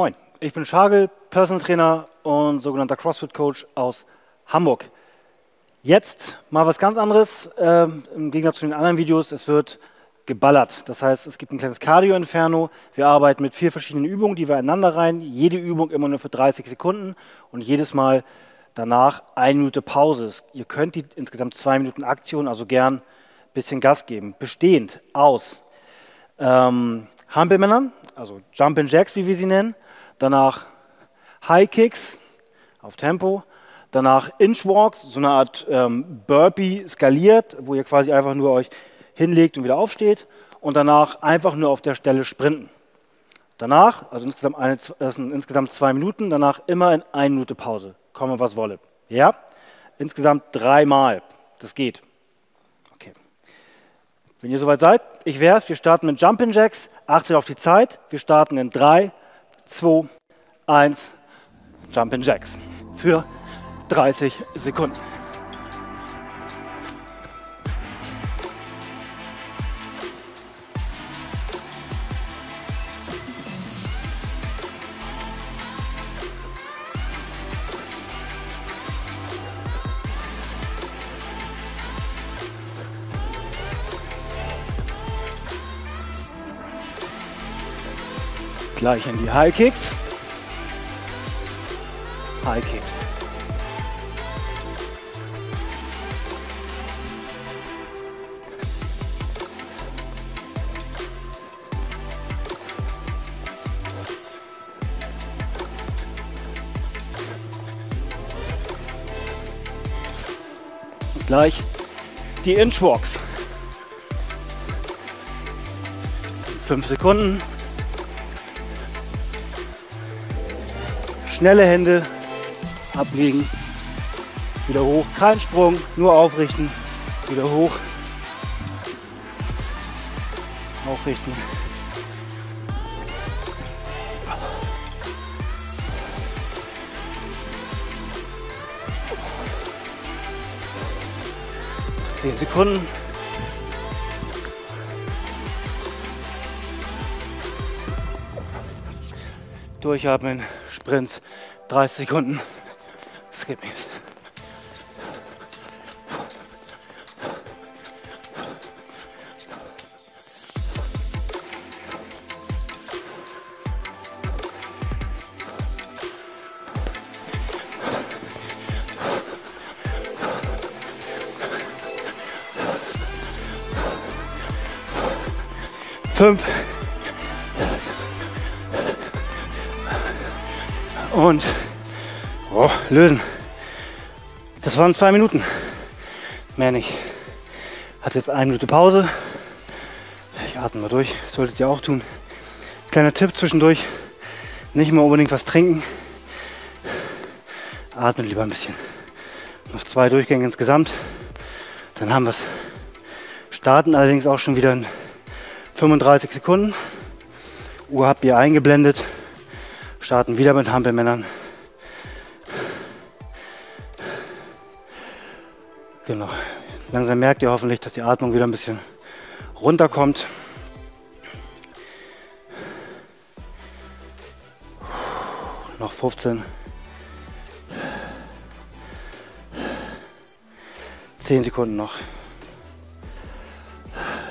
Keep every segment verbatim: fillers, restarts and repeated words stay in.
Moin, ich bin Shagel, Personal Trainer und sogenannter CrossFit Coach aus Hamburg. Jetzt mal was ganz anderes, ähm, im Gegensatz zu den anderen Videos, es wird geballert. Das heißt, es gibt ein kleines Cardio-Inferno, wir arbeiten mit vier verschiedenen Übungen, die wir einander rein, jede Übung immer nur für dreißig Sekunden und jedes Mal danach eine Minute Pause. Ihr könnt die insgesamt zwei Minuten Aktion, also gern ein bisschen Gas geben. Bestehend aus ähm, Hampelmännern, also Jumping Jacks, wie wir sie nennen, danach High Kicks auf Tempo, danach Inch Walks, so eine Art ähm, Burpee skaliert, wo ihr quasi einfach nur euch hinlegt und wieder aufsteht und danach einfach nur auf der Stelle sprinten. Danach, also insgesamt, eine, das sind insgesamt zwei Minuten, danach immer in eine Minute Pause. Komme, was wolle. Ja, insgesamt dreimal. Das geht. Okay. Wenn ihr soweit seid, ich wär's. Wir starten mit Jumping Jacks. Achtet auf die Zeit. Wir starten in drei, zwei, eins. Jumping Jacks. Für dreißig Sekunden. Gleich in die High Kicks. High Kicks. Und gleich die Inch Walks. Fünf Sekunden. Schnelle Hände, ablegen, wieder hoch, kein Sprung, nur aufrichten, wieder hoch, aufrichten. Zehn Sekunden. Durchatmen. Sprint, dreißig Sekunden, Skippings. Fünf. Und oh, lösen. Das waren zwei Minuten. Mehr nicht. Hat jetzt eine Minute Pause. Ich atme mal durch. Das solltet ihr auch tun. Kleiner Tipp zwischendurch. Nicht mal unbedingt was trinken. Atmet lieber ein bisschen. Noch zwei Durchgänge insgesamt. Dann haben wir es. Starten allerdings auch schon wieder in fünfunddreißig Sekunden. Uhr habt ihr eingeblendet. Starten wieder mit Hampelmännern. Genau. Langsam merkt ihr hoffentlich, dass die Atmung wieder ein bisschen runterkommt. Noch fünfzehn. zehn Sekunden noch.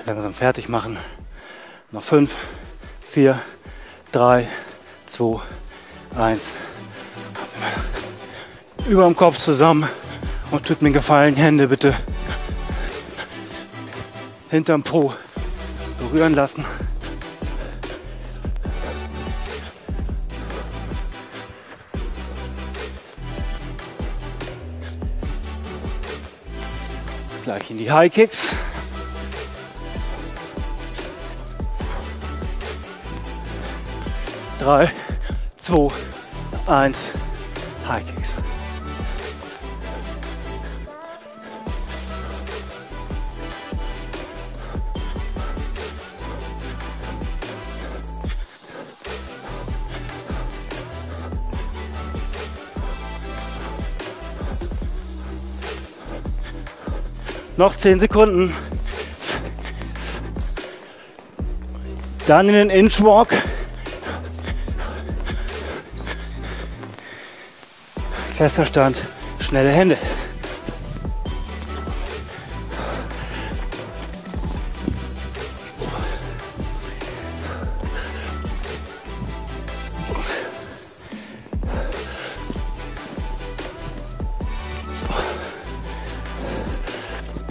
Langsam fertig machen. Noch fünf, vier, drei, zwei, eins. Über dem Kopf zusammen und tut mir einen Gefallen, Hände bitte hinterm Po berühren lassen. Gleich in die High Kicks. drei, zwei, eins, High Kicks. Noch zehn Sekunden. Dann in den Inch Walk. Fester Stand, schnelle Hände.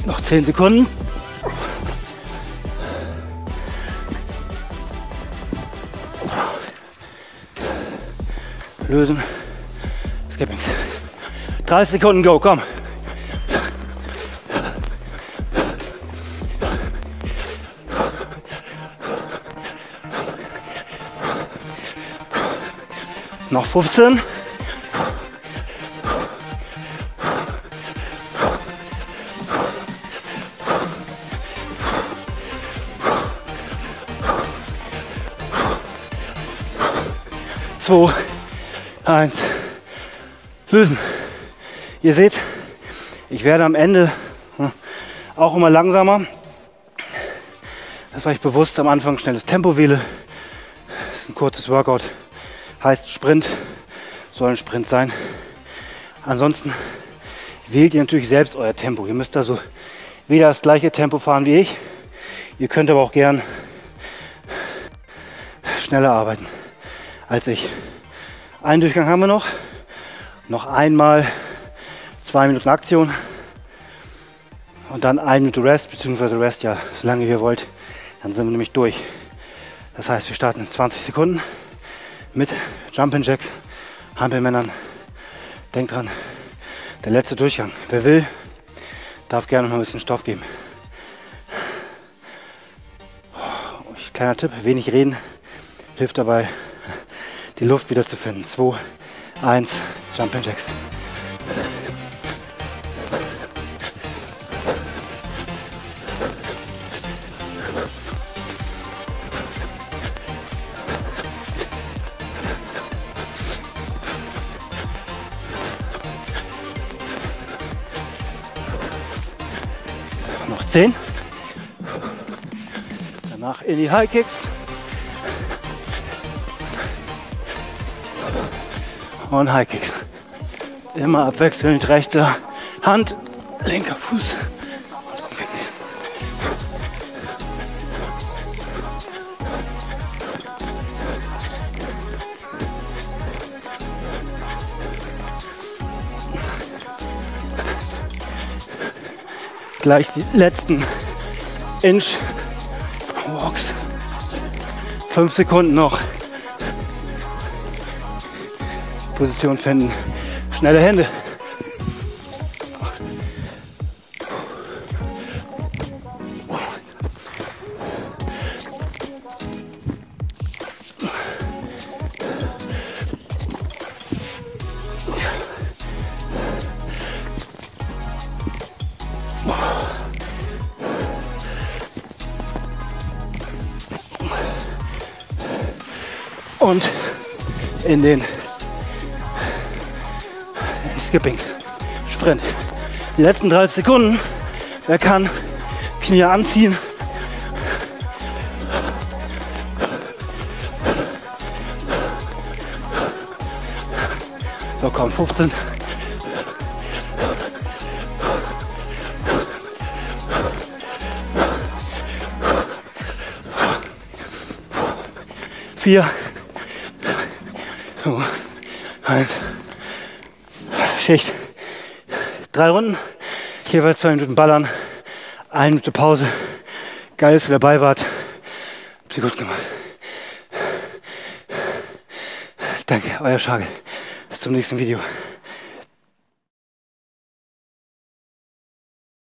Noch zehn Sekunden. Lösen. Skippings. dreißig Sekunden, go, komm. Noch fünfzehn. zwei, eins, lösen. Ihr seht, ich werde am Ende auch immer langsamer. Das war ich bewusst am Anfang, schnelles Tempo wähle. Das ist ein kurzes Workout, heißt Sprint, soll ein Sprint sein. Ansonsten wählt ihr natürlich selbst euer Tempo. Ihr müsst also wieder das gleiche Tempo fahren wie ich. Ihr könnt aber auch gern schneller arbeiten als ich. Einen Durchgang haben wir noch. Noch einmal zwei Minuten Aktion und dann eine Minute Rest, beziehungsweise Rest, ja, solange ihr wollt. Dann sind wir nämlich durch. Das heißt, wir starten in zwanzig Sekunden mit Jumping Jacks, Hampelmännern. Denkt dran, der letzte Durchgang. Wer will, darf gerne noch ein bisschen Stoff geben. Kleiner Tipp, wenig reden hilft dabei, die Luft wieder zu finden. zwei, eins, Jumping Jacks. Noch zehn. Danach in die High Kicks. Und High Kicks. Immer abwechselnd, rechte Hand, linker Fuß. Und umgekehrt. Gleich die letzten Inch Walks. Fünf Sekunden noch. Position finden, schnelle Hände. Und in den Skippings. Sprint. Die letzten dreißig Sekunden. Wer kann, Knie anziehen. So, komm, fünfzehn. vier. So, eins. Schicht. Drei Runden, jeweils zwei Minuten ballern, eine Minute Pause. Geil, dass ihr dabei wart. Habt ihr gut gemacht. Danke, euer Shagel. Bis zum nächsten Video.